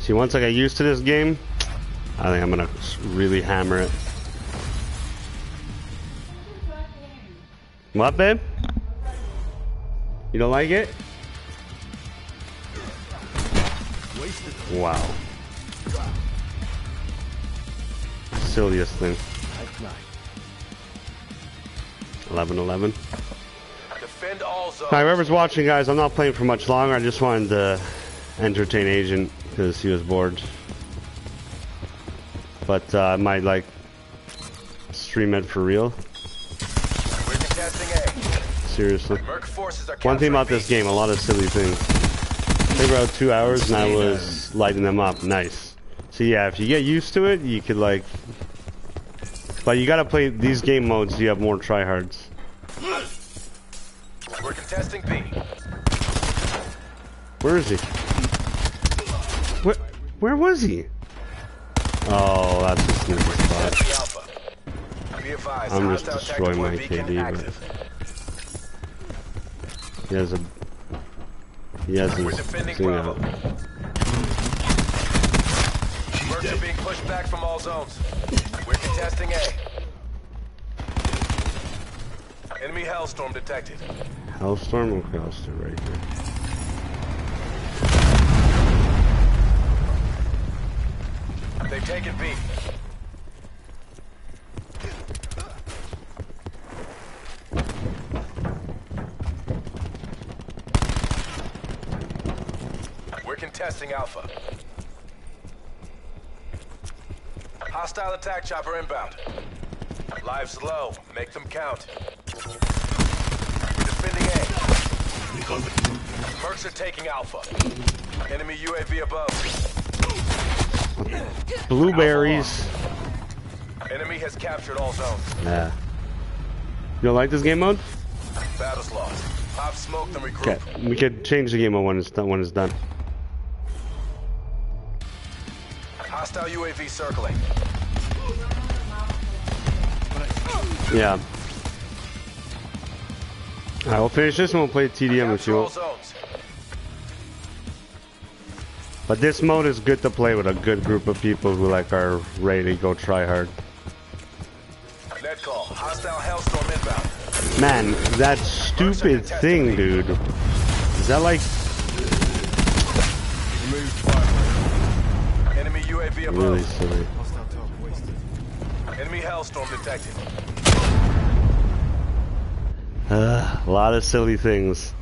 See, once I get used to this game, I think I'm gonna really hammer it. What, babe? You don't like it? Wow. Silliest thing. eleven eleven. Defend all zones. Alright, whoever's watching, guys, I'm not playing for much longer. I just wanted to entertain Agent because he was bored. But uh, I might, like, stream it for real. Seriously. One thing about this game, a lot of silly things. Took about two hours and I was lighting them up. Nice. So yeah, if you get used to it, you could like... But you gotta play these game modes, you have more tryhards. We're contesting B. Where is he? Where, where was he? Oh, that's a sneaky spot. I'm just destroying my K D, but... He has a... He has a... We're defending Bravo. Mercs are being pushed back from all zones. We're contesting A. Enemy Hellstorm detected. Hellstorm? Okay, I'll stay right here. They've taken B. Contesting Alpha. Hostile attack chopper inbound. Lives low. Make them count. We're defending A. Mercs are taking Alpha. Enemy U A V above. Blueberries. Enemy has captured all zones. Yeah. You don't like this game mode? Battle's lost. Pop smoke, then regroup. Okay. We could change the game mode when it's done. When it's done. Hostile U A V circling. Yeah. Alright, we'll finish this and we'll play T D M if you want. But this mode is good to play with a good group of people who like are ready to go try hard. Net call. Hostile Hellstorm inbound. Man, that stupid thing, dude. Is that like... Really silly. Enemy Hellstorm detected. Uh, a lot of silly things.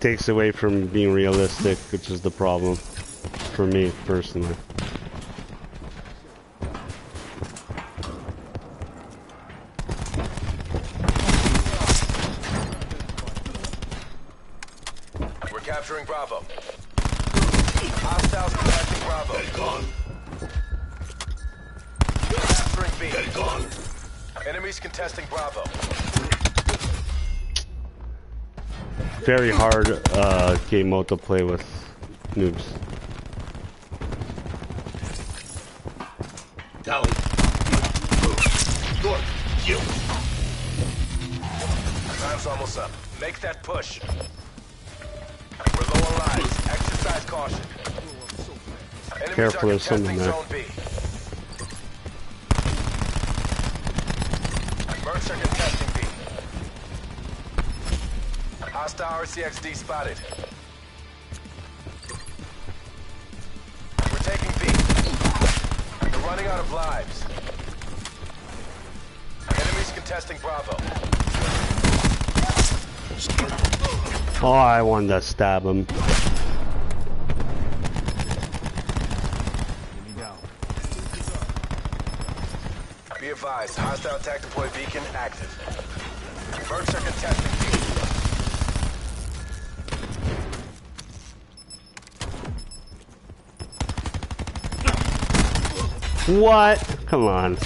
Takes away from being realistic, which is the problem for me personally. capturing Bravo. Hostiles capturing Bravo. They're gone. Capturing B. They're gone. Enemies contesting Bravo. Very hard uh, game mode to play with noobs. Down. Good. You. Time's almost up. Make that push. We're low on lives. Exercise caution. Enemies Careful, there's something there. Zone B. Mercs are contesting B. Hostile R C X D spotted. We're taking B. They're running out of lives. Enemies contesting Bravo. Oh, I wanted to stab him. Be advised, hostile attack deploy beacon active. Mercs are contesting beacon. What? Come on.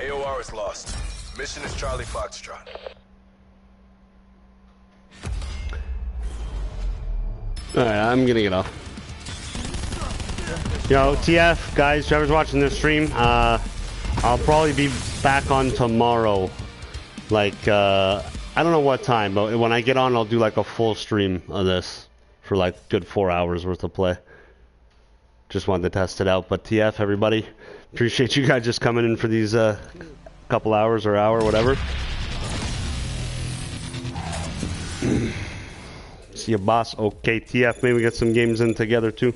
A O R is lost. Mission is Charlie Foxtrot. Alright, I'm gonna get off. Yo, T F, guys, whoever's watching this stream, uh, I'll probably be back on tomorrow. Like, uh, I don't know what time, but when I get on, I'll do like a full stream of this for like a good four hours worth of play. Just wanted to test it out. But T F, everybody, appreciate you guys just coming in for these uh, couple hours or hour, whatever. See you, boss. Okay, T F, maybe we get some games in together too.